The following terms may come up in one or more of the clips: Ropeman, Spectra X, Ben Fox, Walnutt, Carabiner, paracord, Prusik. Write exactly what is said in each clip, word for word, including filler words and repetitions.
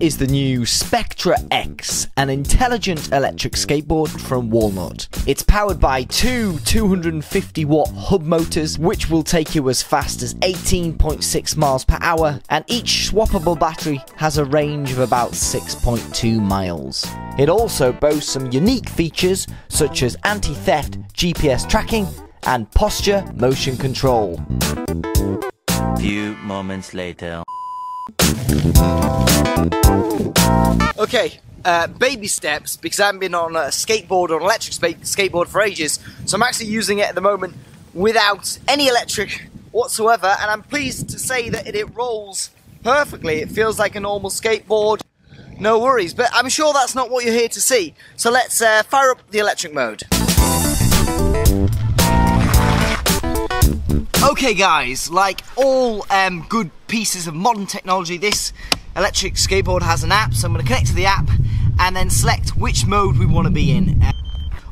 is the new Spectra X, an intelligent electric skateboard from Walnutt. It's powered by two two hundred fifty watt hub motors, which will take you as fast as eighteen point six miles per hour, and each swappable battery has a range of about six point two miles. It also boasts some unique features such as anti-theft, G P S tracking, and posture motion control. Few moments later. Okay, uh, baby steps, because I haven't been on a skateboard or an electric skateboard for ages, so I'm actually using it at the moment without any electric whatsoever, and I'm pleased to say that it, it rolls perfectly. It feels like a normal skateboard, no worries, but I'm sure that's not what you're here to see, so let's uh, fire up the electric mode. Okay guys, like all um, good pieces of modern technology, this electric skateboard has an app, so I'm going to connect to the app and then select which mode we want to be in. Uh,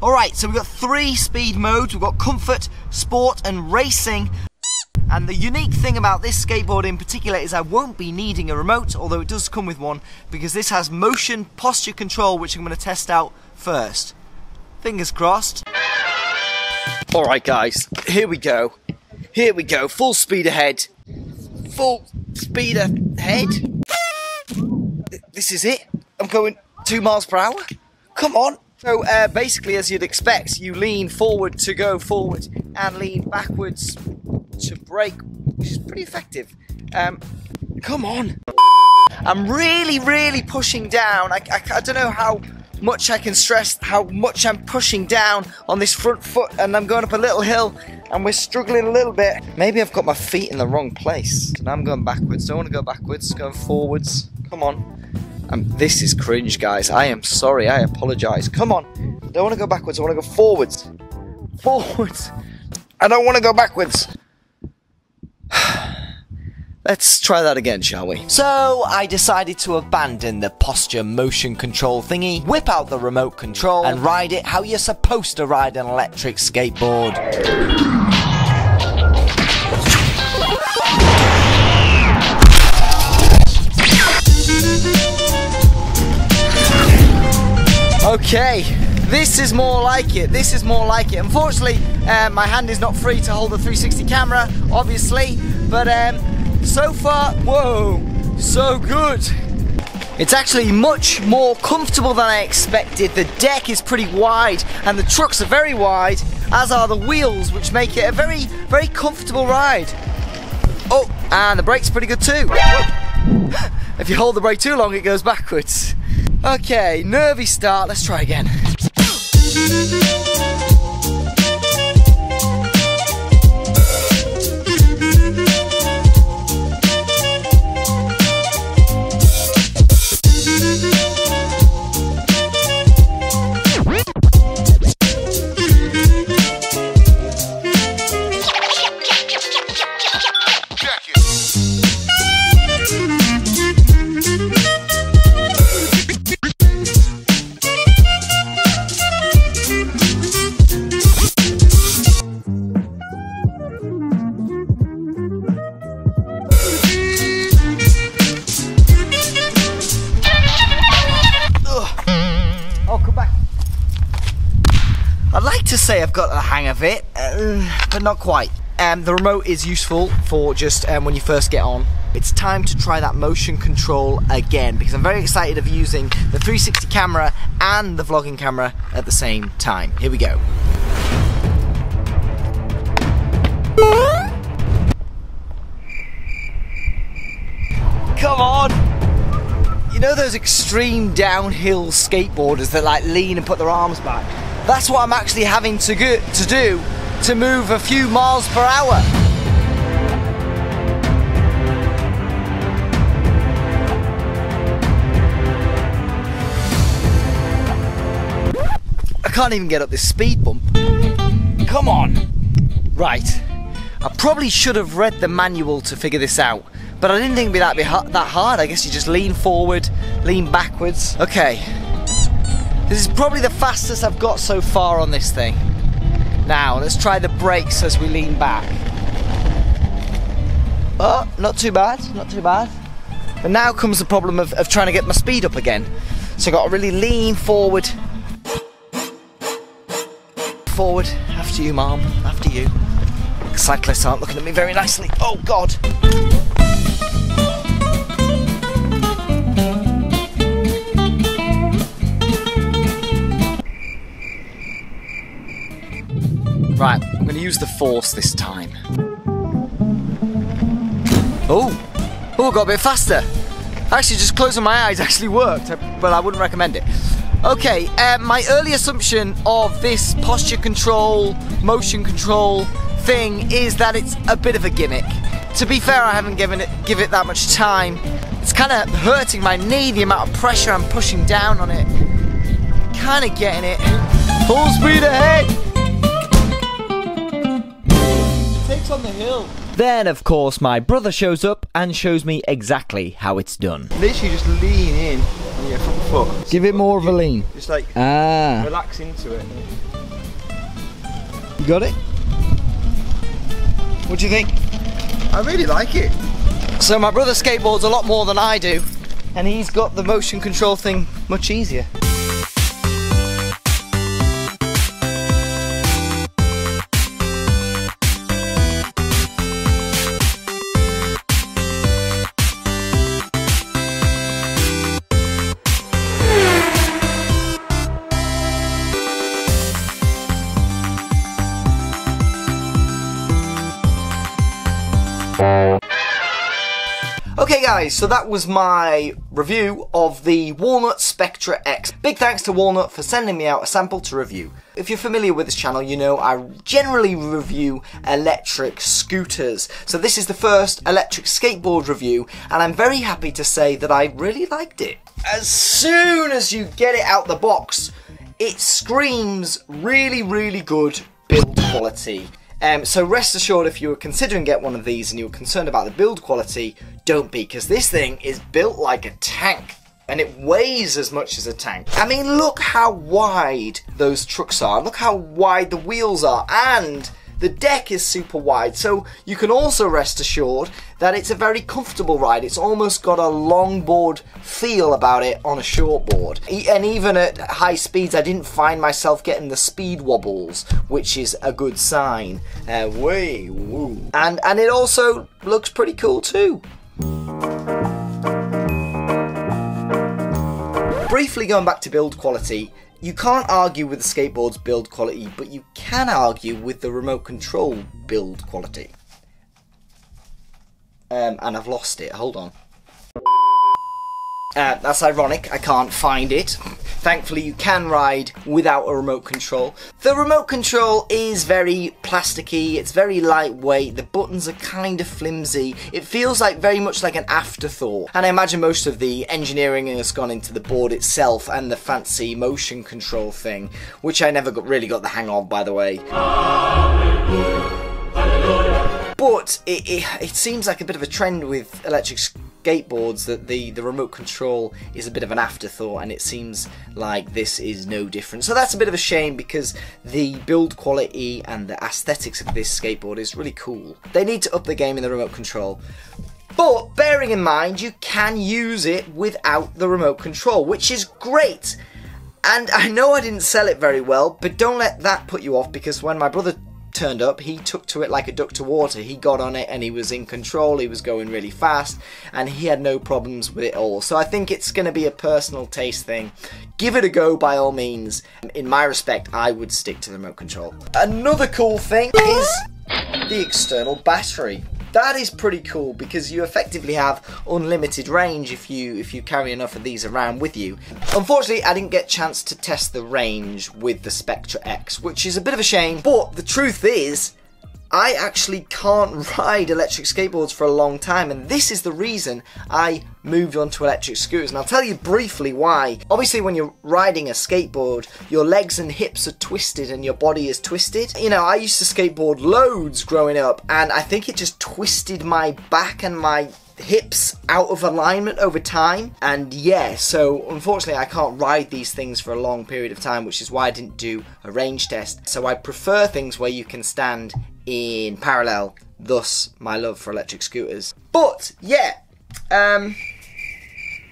Alright, so we've got three speed modes. We've got comfort, sport and racing. And the unique thing about this skateboard in particular is I won't be needing a remote, although it does come with one, because this has motion posture control, which I'm going to test out first. Fingers crossed. Alright guys, here we go. Here we go, full speed ahead. Full speed ahead. This is it. I'm going two miles per hour. Come on. So uh, basically, as you'd expect, you lean forward to go forward and lean backwards to brake, which is pretty effective. Um, come on. I'm really, really pushing down. I, I, I don't know how much I can stress how much I'm pushing down on this front foot, and I'm going up a little hill and we're struggling a little bit. Maybe I've got my feet in the wrong place and I'm going backwards. Don't want to go backwards, going forwards. Come on. Um, this is cringe, guys. I am sorry. I apologize. Come on. I don't want to go backwards. I want to go forwards. Forwards. I don't want to go backwards. Let's try that again, shall we? So I decided to abandon the posture motion control thingy, whip out the remote control and ride it how you're supposed to ride an electric skateboard. Okay, this is more like it, this is more like it. Unfortunately, um, my hand is not free to hold the three sixty camera, obviously, but um, so far, whoa, so good. It's actually much more comfortable than I expected. The deck is pretty wide and the trucks are very wide, as are the wheels, which make it a very, very comfortable ride. Oh, and the brake's pretty good too. If you hold the brake too long, it goes backwards. Okay, nervy start, let's try again. I'd like to say I've got the hang of it, uh, but not quite. Um, the remote is useful for just um, when you first get on. It's time to try that motion control again, because I'm very excited of using the three sixty camera and the vlogging camera at the same time. Here we go. Come on! You know those extreme downhill skateboarders that like lean and put their arms back? That's what I'm actually having to, go to do to move a few miles per hour. I can't even get up this speed bump. Come on. Right. I probably should have read the manual to figure this out, but I didn't think it'd be that, be that hard. I guess you just lean forward, lean backwards. Okay, this is probably the fastest I've got so far on this thing. Now, let's try the brakes as we lean back. Oh, not too bad, not too bad. But now comes the problem of, of trying to get my speed up again. So I've got to really lean forward. Forward, after you, ma'am, after you. Cyclists aren't looking at me very nicely. Oh, God. Right, I'm going to use the force this time. Oh, oh, I got a bit faster. Actually, just closing my eyes actually worked, but I wouldn't recommend it. Okay, uh, my early assumption of this posture control, motion control thing is that it's a bit of a gimmick. To be fair, I haven't given it give it that much time. It's kind of hurting my knee, the amount of pressure I'm pushing down on it. Kind of getting it. Full speed ahead. Takes on the hill. Then, of course, my brother shows up and shows me exactly how it's done. Literally just lean in on your front foot. Give it more of a lean. Just like ah. relax into it. You got it? What do you think? I really like it. So my brother skateboards a lot more than I do, and he's got the motion control thing much easier. Okay guys, so that was my review of the Walnutt Spectra X. Big thanks to Walnutt for sending me out a sample to review. If you're familiar with this channel, you know I generally review electric scooters. So this is the first electric skateboard review, and I'm very happy to say that I really liked it. As soon as you get it out the box, it screams really, really good build quality. Um, so rest assured, if you were considering get one of these and you were concerned about the build quality, don't be, because this thing is built like a tank and it weighs as much as a tank. I mean, look how wide those trucks are, look how wide the wheels are, and the deck is super wide, so you can also rest assured that it's a very comfortable ride. It's almost got a longboard feel about it on a shortboard. E and even at high speeds, I didn't find myself getting the speed wobbles, which is a good sign. Uh, way, woo. And, and it also looks pretty cool too. Briefly going back to build quality, you can't argue with the skateboard's build quality, but you can argue with the remote control build quality. Um, and I've lost it, hold on. Uh, that's ironic, I can't find it. Thankfully you can ride without a remote control. The remote control is very plasticky, it's very lightweight, the buttons are kind of flimsy. It feels like very much like an afterthought. And I imagine most of the engineering has gone into the board itself and the fancy motion control thing, which I never got, really got the hang of, by the way. But it, it, it seems like a bit of a trend with electric skateboards that the, the remote control is a bit of an afterthought, and it seems like this is no different. So that's a bit of a shame, because the build quality and the aesthetics of this skateboard is really cool. They need to up the game in the remote control. But bearing in mind, you can use it without the remote control, which is great. And I know I didn't sell it very well, but don't let that put you off, because when my brother turned up, he took to it like a duck to water. He got on it and he was in control, he was going really fast, and he had no problems with it all. So I think it's going to be a personal taste thing. Give it a go by all means. In my respect, I would stick to the remote control. Another cool thing is the external battery. That is pretty cool, because you effectively have unlimited range if you if you carry enough of these around with you. Unfortunately, I didn't get a chance to test the range with the Spectra X, which is a bit of a shame, but the truth is, I actually can't ride electric skateboards for a long time, and this is the reason I moved on to electric scooters, and I'll tell you briefly why. Obviously, when you're riding a skateboard, your legs and hips are twisted and your body is twisted. You know, I used to skateboard loads growing up, and I think it just twisted my back and my hips out of alignment over time, and yeah, so unfortunately I can't ride these things for a long period of time, which is why I didn't do a range test. So I prefer things where you can stand in parallel, thus my love for electric scooters. But yeah, um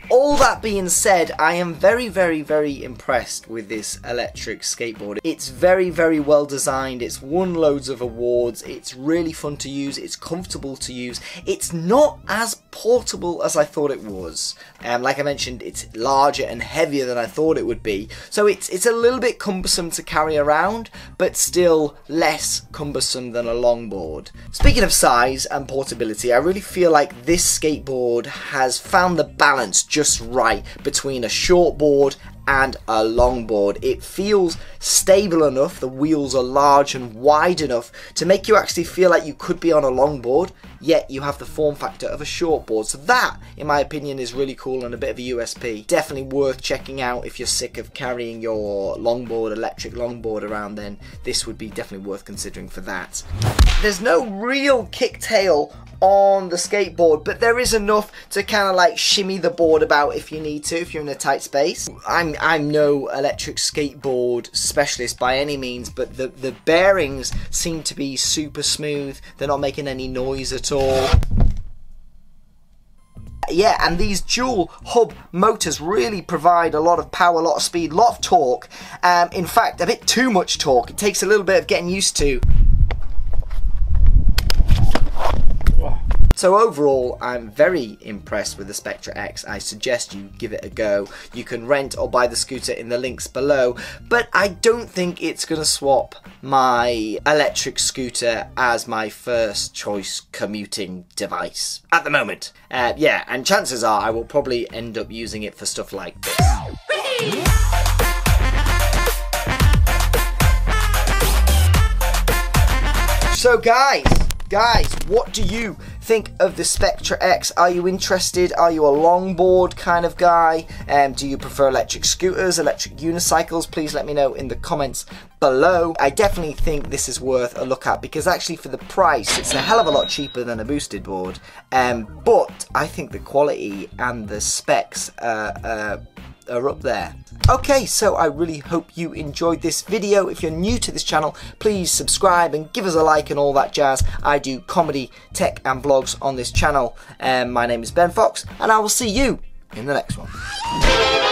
All that being said, I am very, very, very impressed with this electric skateboard. It's very, very well designed. It's won loads of awards. It's really fun to use. It's comfortable to use. It's not as portable as I thought it was. Um, like I mentioned, it's larger and heavier than I thought it would be. So it's, it's a little bit cumbersome to carry around, but still less cumbersome than a longboard. Speaking of size and portability, I really feel like this skateboard has found the balance just right between a short board and a longboard. It feels stable enough, the wheels are large and wide enough to make you actually feel like you could be on a longboard, yet you have the form factor of a short board. So that, in my opinion, is really cool and a bit of a U S P. Definitely worth checking out if you're sick of carrying your longboard, electric longboard around, then this would be definitely worth considering for that. There's no real kicktail on the skateboard, but there is enough to kind of like shimmy the board about if you need to, if you're in a tight space. I'm I'm no electric skateboard specialist by any means, but the, the bearings seem to be super smooth. They're not making any noise at all. Yeah, and these dual hub motors really provide a lot of power, a lot of speed, a lot of torque. Um, in fact, a bit too much torque. It takes a little bit of getting used to. So overall, I'm very impressed with the Spectra X. I suggest you give it a go. You can rent or buy the scooter in the links below, but I don't think it's going to swap my electric scooter as my first choice commuting device at the moment. Uh, yeah, and chances are I will probably end up using it for stuff like this. So guys, guys, what do you think of the Spectra X? Are you interested? Are you a longboard kind of guy? Um, do you prefer electric scooters, electric unicycles? Please let me know in the comments below. I definitely think this is worth a look at because actually for the price, it's a hell of a lot cheaper than a boosted board. Um, but I think the quality and the specs uh, uh, are up there. Okay, so I really hope you enjoyed this video. If you're new to this channel, please subscribe and give us a like and all that jazz. I do comedy, tech and vlogs on this channel. Um, my name is Ben Fox, and I will see you in the next one.